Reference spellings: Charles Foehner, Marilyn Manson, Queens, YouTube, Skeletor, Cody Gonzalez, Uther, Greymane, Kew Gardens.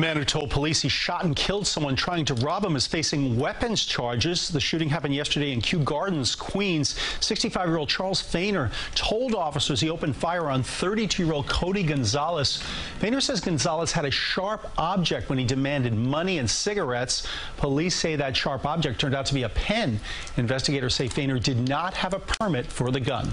man who told police he shot and killed someone trying to rob him is facing weapons charges. The shooting happened yesterday in Kew Gardens, Queens. 65-year-old Charles Foehner told officers he opened fire on 32-year-old Cody Gonzalez. Foehner says Gonzalez had a sharp object when he demanded money and cigarettes. Police say that sharp object turned out to be a pen. Investigators say Foehner did not have a permit for the gun.